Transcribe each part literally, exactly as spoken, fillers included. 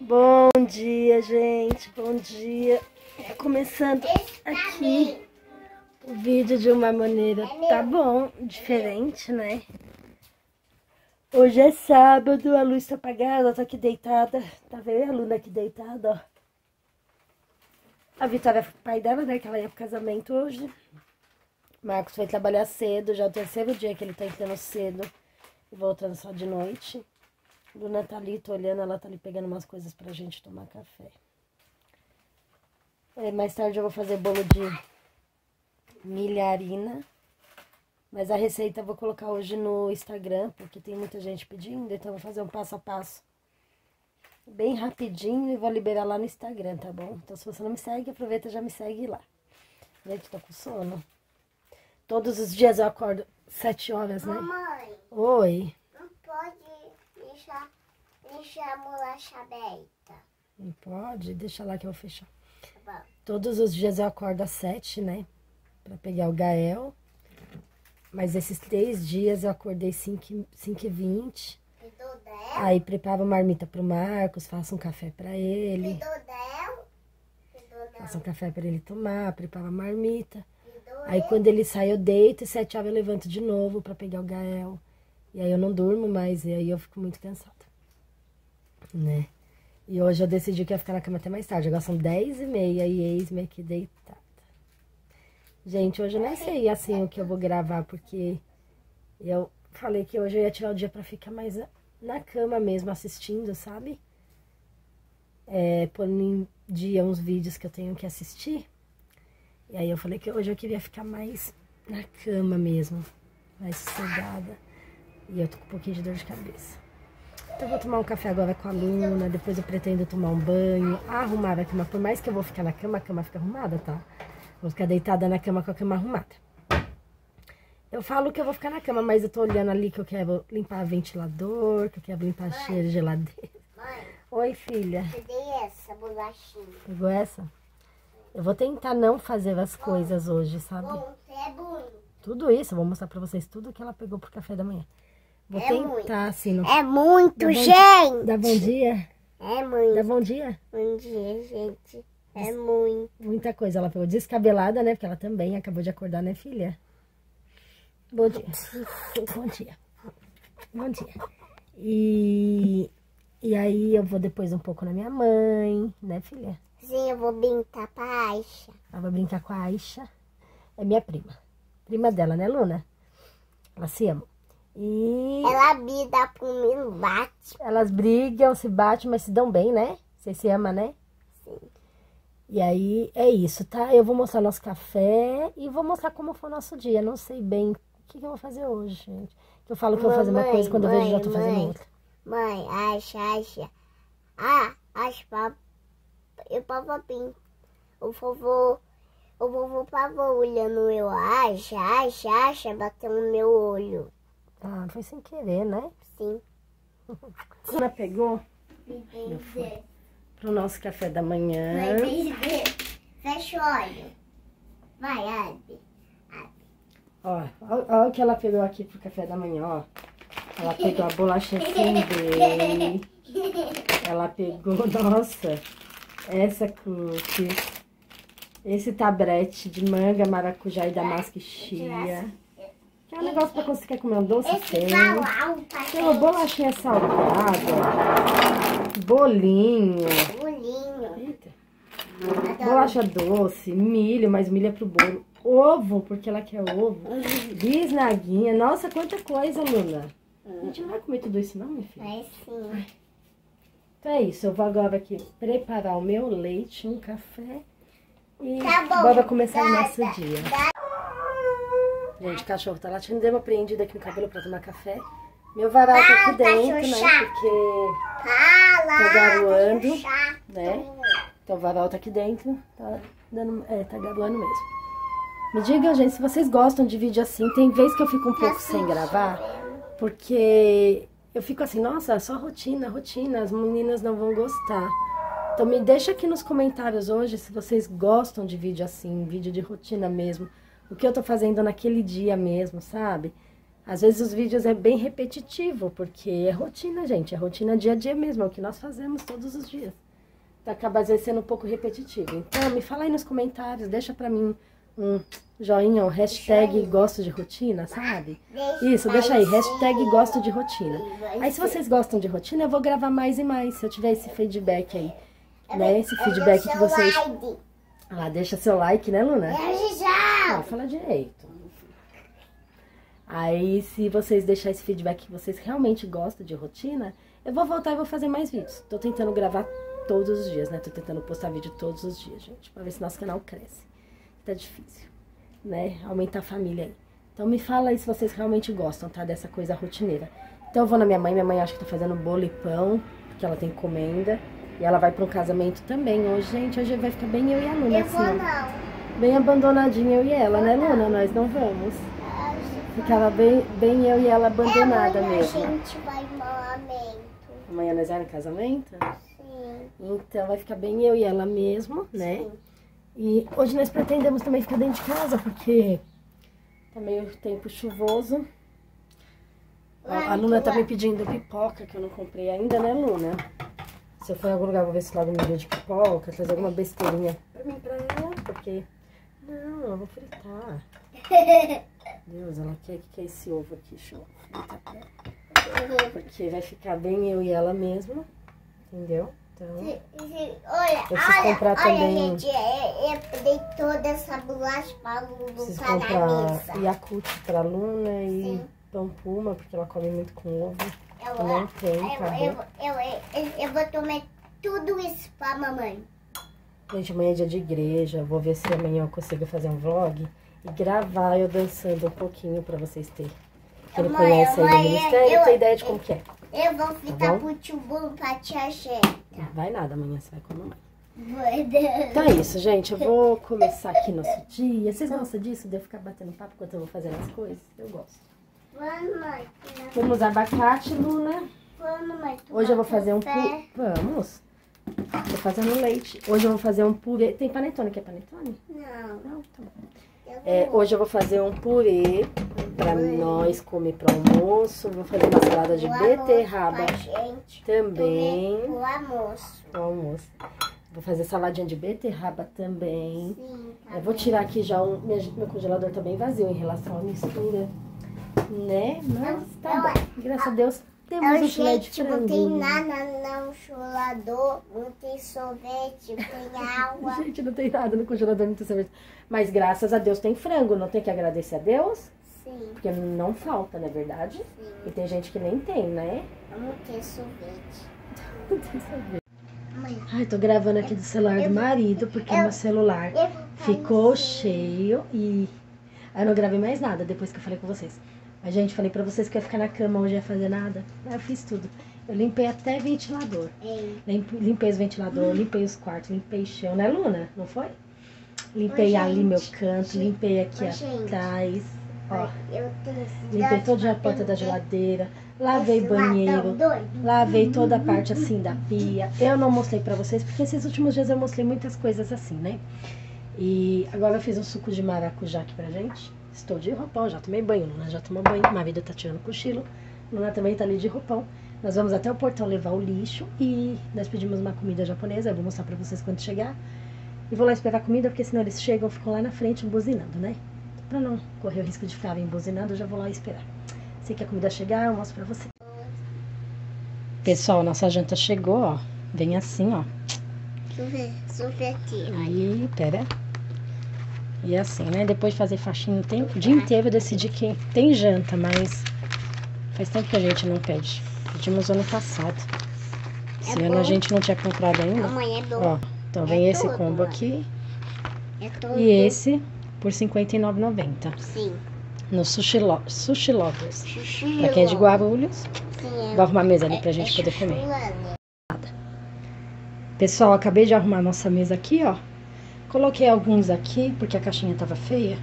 Bom dia, gente, bom dia. É, começando aqui o vídeo de uma maneira, tá bom, diferente, né? Hoje é sábado, a luz tá apagada, eu tô aqui deitada. Tá vendo a Luna aqui deitada, ó? A Vitória, pai dela, né, que ela ia pro casamento hoje. Marcos foi trabalhar cedo, já é o terceiro dia que ele tá entrando cedo e voltando só de noite. Luna tá ali, tô olhando, ela tá ali pegando umas coisas pra gente tomar café. É, mais tarde eu vou fazer bolo de milharina, mas a receita eu vou colocar hoje no Instagram, porque tem muita gente pedindo, então eu vou fazer um passo a passo bem rapidinho e vou liberar lá no Instagram, tá bom? Então se você não me segue, aproveita e já me segue lá. Gente, tô com sono. Todos os dias eu acordo sete horas, né? Mamãe. Oi. Não pode deixar, deixar a bolacha aberta. Não pode? Deixa lá que eu vou fechar. Tá bom. Todos os dias eu acordo às sete, né? Pra pegar o Gael. Mas esses três dias eu acordei cinco e vinte. Aí preparo uma marmita pro Marcos, faço um café pra ele. Faço um café pra ele tomar, preparo a marmita. Aí quando ele sai eu deito e sete horas eu levanto de novo pra pegar o Gael. E aí eu não durmo mais, e aí eu fico muito cansada, né? E hoje eu decidi que ia ficar na cama até mais tarde, agora são dez e meia e eis-me aqui deitada. Gente, hoje eu nem sei assim o que eu vou gravar, porque eu falei que hoje eu ia tirar o dia pra ficar mais na cama mesmo, assistindo, sabe? É, por um dia uns vídeos que eu tenho que assistir. E aí eu falei que hoje eu queria ficar mais na cama mesmo, mais sossegada. E eu tô com um pouquinho de dor de cabeça. Então eu vou tomar um café agora com a Luna, depois eu pretendo tomar um banho, arrumar a cama. Por mais que eu vou ficar na cama, a cama fica arrumada, tá? Vou ficar deitada na cama com a cama arrumada. Eu falo que eu vou ficar na cama, mas eu tô olhando ali que eu quero limpar ventilador, que eu quero limpar cheiro de geladeira. Mãe. Oi, filha. Eu dei essa bolachinha. Pegou essa? Eu vou tentar não fazer as bom, coisas hoje, sabe? Bom, é bom. Tudo isso, eu vou mostrar pra vocês tudo que ela pegou pro café da manhã. Vou é tentar, muito. Assim... No... É muito, dá bom, gente! Dá bom dia? É muito. Dá bom dia? Bom dia, gente. É muito. Muita coisa. Ela pegou descabelada, né? Porque ela também acabou de acordar, né, filha? Bom dia. Bom dia. Bom dia. E... E aí eu vou depois um pouco na minha mãe, né, filha? Sim, eu vou brincar com a Aisha. Ela vai brincar com a Aisha. É minha prima. Prima dela, né, Luna? Ela se ama. E... Ela briga comigo, bate. Elas brigam, se batem, mas se dão bem, né? Vocês se amam, né? Sim. E aí, é isso, tá? Eu vou mostrar nosso café e vou mostrar como foi o nosso dia. Não sei bem o que, que eu vou fazer hoje, gente. Eu falo que eu vou fazer uma coisa, quando mãe, eu vejo já tô mãe, fazendo outra. Mãe, Aisha, Aisha. Ah, Aisha, papai. Eu papapim. O vovô, o vovô pavô olhando eu, acha, acha, acha, bateu no meu olho. Ah, foi sem querer, né? Sim. Ela pegou pro nosso café da manhã. Vai ver. Fecha o olho. Vai, abre. Abre. Ó, ó, ó o que ela pegou aqui pro café da manhã, ó. Ela pegou a bolacha Sundae. Ela pegou, nossa... Essa cookie, esse tablete de manga, maracujá e damasco e chia. Que é um negócio pra conseguir comer um doce, tem. Tem uma bolachinha salgada, bolinho. Bolinho. Eita. Bolacha doce, milho, mas milho é pro bolo. Ovo, porque ela quer ovo. Bisnaguinha. Nossa, quanta coisa, Luna. A gente não vai comer tudo isso não, minha filha? Vai sim. Então é isso, eu vou agora aqui preparar o meu leite, um café e tá bom, bora começar dada, o nosso dia. Dada. Gente, o cachorro tá latindo, dei uma prendida aqui no cabelo pra tomar café. Meu varal tá aqui dentro, né, porque tá garoando, né, então o varal tá aqui dentro, tá, dando, é, tá garoando mesmo. Me digam, gente, se vocês gostam de vídeo assim, tem vez que eu fico um pouco assim, sem gravar, porque... Eu fico assim, nossa, só rotina, rotina, as meninas não vão gostar. Então me deixa aqui nos comentários hoje se vocês gostam de vídeo assim, vídeo de rotina mesmo. O que eu tô fazendo naquele dia mesmo, sabe? Às vezes os vídeos é bem repetitivo, porque é rotina, gente, é rotina dia a dia mesmo, é o que nós fazemos todos os dias. Então, acaba às vezes sendo um pouco repetitivo. Então, me fala aí nos comentários, deixa pra mim um joinha, um hashtag gosto de rotina, sabe? Isso, deixa aí, hashtag gosto de rotina. Aí, se vocês gostam de rotina, eu vou gravar mais e mais, se eu tiver esse feedback aí, né? Esse feedback que vocês... Ah, deixa seu like, né, Luna? Ah, fala direito. Aí, se vocês deixarem esse feedback que vocês realmente gostam de rotina, eu vou voltar e vou fazer mais vídeos. Tô tentando gravar todos os dias, né? Tô tentando postar vídeo todos os dias, gente, pra ver se nosso canal cresce. Tá difícil, né? Aumentar a família aí. Então, me fala aí se vocês realmente gostam, tá? Dessa coisa rotineira. Então, eu vou na minha mãe. Minha mãe acho que tá fazendo bolo e pão, porque ela tem encomenda. E ela vai pra um casamento também hoje, gente. Hoje vai ficar bem eu e a Luna, assim. Eu vou não. Bem abandonadinha eu e ela, né, Luna? Nós não vamos. Ficava bem, bem eu e ela abandonada amanhã mesmo. Amanhã a gente vai no casamento. Amanhã nós vamos no casamento? Sim. Então vai ficar bem eu e ela mesmo, né? Sim. E hoje nós pretendemos também ficar dentro de casa, porque tá meio tempo chuvoso. A, a Luna tá me pedindo pipoca, que eu não comprei ainda, né, Luna? Se eu for em algum lugar, vou ver se logo me deu de pipoca, fazer alguma besteirinha pra mim, pra ela, porque... Não, eu vou fritar. Deus, ela quer que é esse ovo aqui, deixa eu fritar pra ela. Porque vai ficar bem eu e ela mesma, entendeu? Então, sim, sim. Olha, eu preciso olha, comprar olha, também... gente, eu, eu dei toda essa bolacha pra Luna, preciso pra comprar na mesa. Yakult pra Luna e sim. Pão Puma, porque ela come muito com ovo. Eu, não tem, eu, tá eu, eu, eu, eu, eu vou tomar tudo isso pra mamãe. Gente, amanhã é dia de igreja, vou ver se amanhã eu consigo fazer um vlog e gravar eu dançando um pouquinho pra vocês terem. Quem não conhece aí do ministério tem ideia de como que é. Eu vou ficar pro tio Bom pra tia Jéssica. Não vai nada, amanhã você vai com a mamãe. Então é isso, gente. Eu vou começar aqui nosso dia. Vocês gostam disso? De eu ficar batendo papo enquanto eu vou fazendo as coisas? Eu gosto. Mamãe, temos abacate, Luna. Mamãe, hoje eu vou fazer um purê. Vamos. Tô fazendo leite. Hoje eu vou fazer um purê. Tem panetone? Quer panetone? Não. Não? Tá bom. É, hoje eu vou fazer um purê pra nós comer pro almoço. Vou fazer uma salada de beterraba também. O almoço. O almoço. Vou fazer saladinha de beterraba também. Sim, tá. Eu vou tirar aqui já um... Meu congelador tá bem vazio em relação à mistura, né? Mas tá bom. Graças a Deus temos não, um filé de franguinho. Não tem nada no congelador, não tem sorvete, não tem água. Gente, não tem nada no congelador, não tem sorvete. Mas graças a Deus tem frango, não tem que agradecer a Deus? Sim. Porque não falta, não é verdade? Sim. E tem gente que nem tem, né? Não tem sorvete. Não tem sorvete. Ai, tô gravando aqui do celular do marido, porque meu celular ficou cheio e... Aí eu não gravei mais nada depois que eu falei com vocês. Mas, gente, falei pra vocês que eu ia ficar na cama hoje, ia fazer nada. Eu fiz tudo. Eu limpei até ventilador. Limpe, limpei os ventiladores, hum. limpei os quartos, limpei o chão, né, Luna? Não foi? Limpei Oi, ali meu canto, gente. Limpei aqui Oi, atrás. Gente. Ó, eu tenho limpei toda a porta da geladeira, lavei banheiro, lavei toda a parte assim da pia. Eu não mostrei pra vocês, porque esses últimos dias eu mostrei muitas coisas assim, né? E agora eu fiz um suco de maracujá aqui pra gente. Estou de roupão, já tomei banho, Luna já tomou banho, Marida tá tirando cochilo, Luna também tá ali de roupão. Nós vamos até o portão levar o lixo e nós pedimos uma comida japonesa, eu vou mostrar pra vocês quando chegar. E vou lá esperar a comida, porque senão eles chegam, ficam lá na frente buzinando, né? Pra não correr o risco de ficar embuzinado, eu já vou lá esperar. Assim que a comida chegar, eu mostro pra você. Pessoal, nossa janta chegou, ó. Vem assim, ó. Sorvetinho. Aí, pera. E assim, né? Depois de fazer faxina o dia inteiro, eu decidi que tem janta, mas faz tempo que a gente não pede. Pedimos ano passado. Esse é ano bom. A gente não tinha comprado ainda. Amanhã é bom. Ó, então vem é esse todo, combo mãe. Aqui. É todo. E esse... por cinquenta e nove reais e noventa centavos. Sim. No Sushi, lo sushi Lovers. Sushi pra quem é de Guarulhos. Sim. Vou arrumar a mesa ali pra é, gente é poder comer. Pessoal, acabei de arrumar a nossa mesa aqui, ó. Coloquei alguns aqui, porque a caixinha tava feia.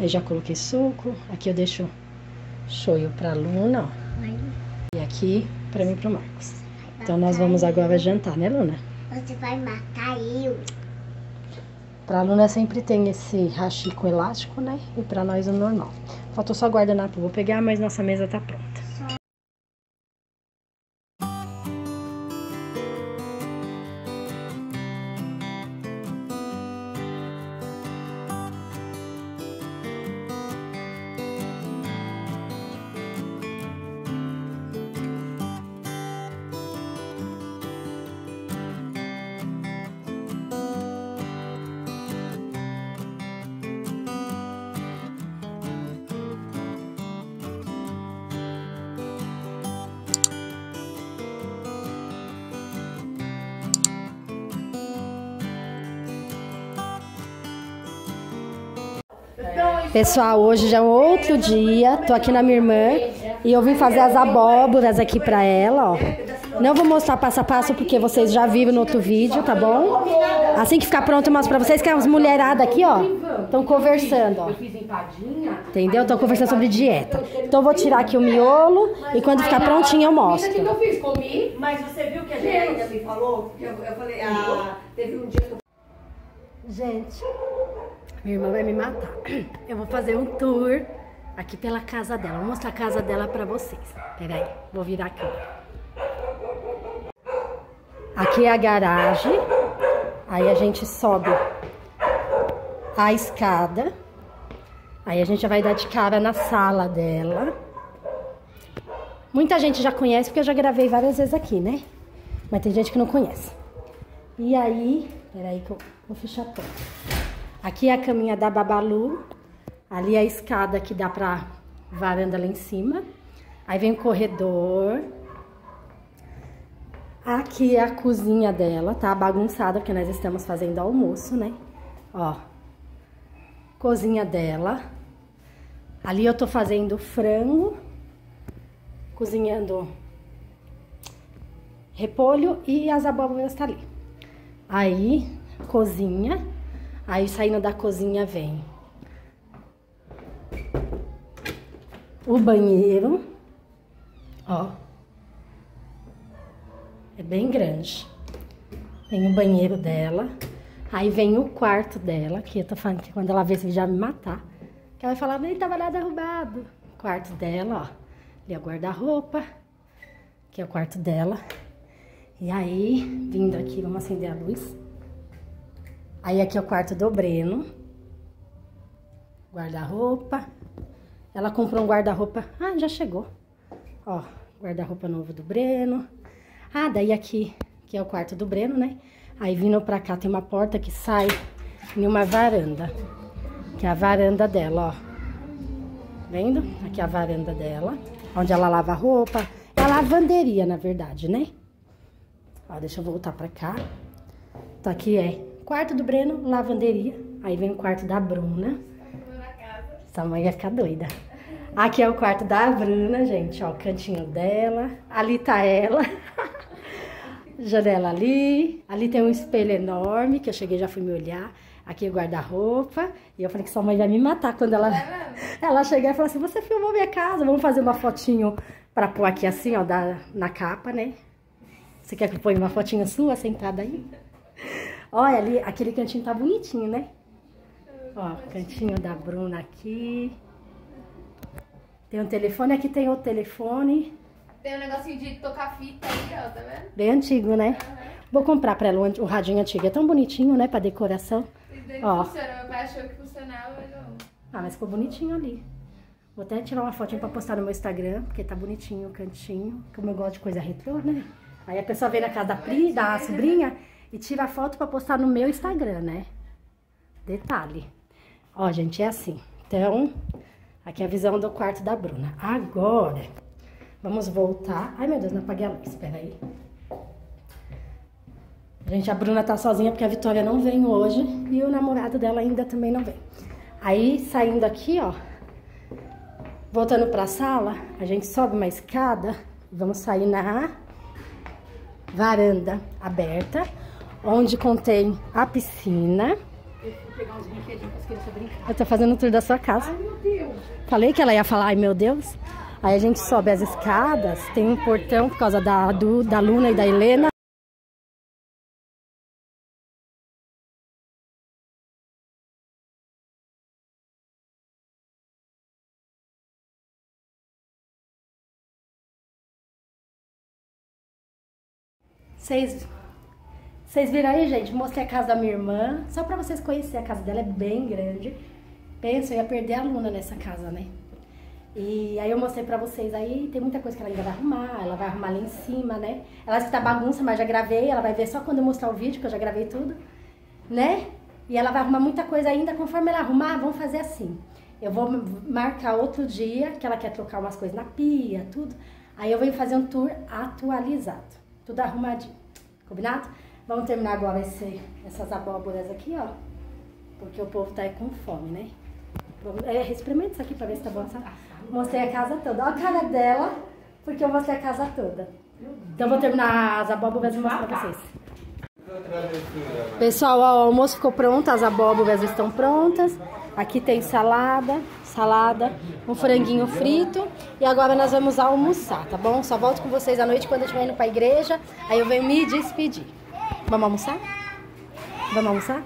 Aí já coloquei suco. Aqui eu deixo shoyu pra Luna, ó. Oi. E aqui pra mim e pro Marcos. Então nós vamos agora eu. jantar, né, Luna? Você vai matar eu. Pra aluna sempre tem esse rachico elástico, né? E pra nós é normal. Faltou só guardanapo, vou pegar, mas nossa mesa tá pronta. Pessoal, hoje já é um outro dia, tô aqui na minha irmã e eu vim fazer as abóboras aqui pra ela, ó. Não vou mostrar passo a passo porque vocês já viram no outro vídeo, tá bom? Assim que ficar pronto eu mostro pra vocês que as mulheradas aqui, ó, estão conversando, ó. Entendeu? Estão conversando sobre dieta. Então eu vou tirar aqui o miolo e quando ficar prontinho eu mostro. O que eu fiz? Comi, mas você viu que a Juliana me falou? Eu falei, teve um dia que eu... Gente... Minha irmã vai me matar. Eu vou fazer um tour aqui pela casa dela. Vou mostrar a casa dela pra vocês. Peraí, vou virar aqui. Aqui é a garagem. Aí a gente sobe a escada. Aí a gente já vai dar de cara na sala dela. Muita gente já conhece, porque eu já gravei várias vezes aqui, né? Mas tem gente que não conhece. E aí... Peraí que eu vou fechar a porta. Aqui é a caminha da Babalu, ali é a escada que dá pra varanda lá em cima. Aí vem o corredor. Aqui é a cozinha dela, tá bagunçada, porque nós estamos fazendo almoço, né? Ó, cozinha dela. Ali eu tô fazendo frango, cozinhando repolho e as abóboras tá ali. Aí, cozinha. Aí, saindo da cozinha, vem o banheiro, ó, é bem grande, vem o banheiro dela, aí vem o quarto dela, que eu tô falando que quando ela vê se já me matar, que ela vai falar, nem tava nada arrumado. O quarto dela, ó, ali é o guarda-roupa, que é o quarto dela, e aí, vindo aqui, vamos acender a luz. Aí aqui é o quarto do Breno, guarda-roupa, ela comprou um guarda-roupa, ah, já chegou, ó, guarda-roupa novo do Breno, ah, daí aqui, que é o quarto do Breno, né, aí vindo pra cá tem uma porta que sai em uma varanda, que é a varanda dela, ó, vendo? Aqui é a varanda dela, onde ela lava a roupa, é a lavanderia, na verdade, né, ó, deixa eu voltar pra cá, então aqui é... Quarto do Breno, lavanderia. Aí vem o quarto da Bruna. Essa mãe vai ficar doida. Aqui é o quarto da Bruna, gente. Ó, o cantinho dela. Ali tá ela. Janela ali. Ali tem um espelho enorme, que eu cheguei e já fui me olhar. Aqui é o guarda-roupa. E eu falei que sua mãe vai me matar quando ela, ela chegar e falar assim, você filmou minha casa, vamos fazer uma fotinho pra pôr aqui assim, ó, da, na capa, né? Você quer que eu ponha uma fotinha sua sentada aí? Olha ali, aquele cantinho tá bonitinho, né? Ó, cantinho da Bruna aqui. Tem um telefone, aqui tem outro telefone. Tem um negocinho de tocar fita aí, ó, tá vendo? Bem antigo, né? Uhum. Vou comprar pra ela o radinho antigo, é tão bonitinho, né, pra decoração. E daí ó. Funciona, meu pai achou que funcionava, mas não. Ah, mas ficou bonitinho ali. Vou até tirar uma fotinha pra postar no meu Instagram, porque tá bonitinho o cantinho. Como eu gosto de coisa retrô, né? Aí a pessoa vem na casa da Pri, da sobrinha... E tira a foto pra postar no meu Instagram, né? Detalhe. Ó, gente, é assim. Então, aqui é a visão do quarto da Bruna. Agora, vamos voltar... Ai, meu Deus, não apaguei a luz, peraí. Gente, a Bruna tá sozinha porque a Vitória não vem hoje. E o namorado dela ainda também não vem. Aí, saindo aqui, ó. Voltando pra sala, a gente sobe uma escada. E vamos sair na varanda aberta. Onde contém a piscina. Eu vou pegar uns brinquedinhos que eu brincar. Eu tô fazendo o tour da sua casa. Ai, meu Deus. Falei que ela ia falar, ai, meu Deus. Aí a gente sobe as escadas, tem um portão por causa da, do, da Luna e da Helena. Vocês viram aí, gente? Mostrei a casa da minha irmã, só pra vocês conhecerem. A casa dela é bem grande. Pensa, eu ia perder a Luna nessa casa, né? E aí eu mostrei pra vocês aí, tem muita coisa que ela ainda vai arrumar, ela vai arrumar ali em cima, né? Ela está bagunça, mas já gravei, ela vai ver só quando eu mostrar o vídeo, que eu já gravei tudo, né? E ela vai arrumar muita coisa ainda, conforme ela arrumar, vamos fazer assim. Eu vou marcar outro dia, que ela quer trocar umas coisas na pia, tudo. Aí eu venho fazer um tour atualizado, tudo arrumadinho, combinado? Vamos terminar agora esse, essas abóboras aqui, ó, porque o povo tá aí com fome, né? É, experimenta isso aqui pra ver se tá bom, sabe? Mostrei a casa toda. Olha a cara dela, porque eu mostrei a casa toda. Então vou terminar as abóboras e mostrar pra vocês. Pessoal, ó, o almoço ficou pronto, as abóboras estão prontas. Aqui tem salada, salada, um franguinho frito. E agora nós vamos almoçar, tá bom? Só volto com vocês à noite quando eu estiver indo pra igreja. Aí eu venho me despedir. Vamos almoçar? Vamos almoçar?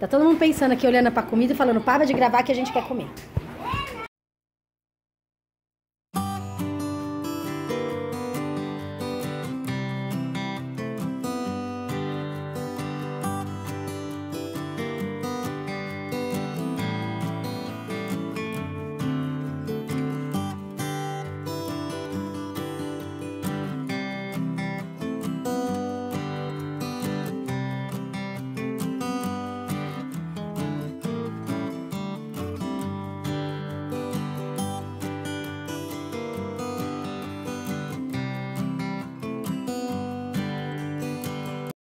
Tá todo mundo pensando aqui, olhando pra comida e falando, para de gravar que a gente quer comer.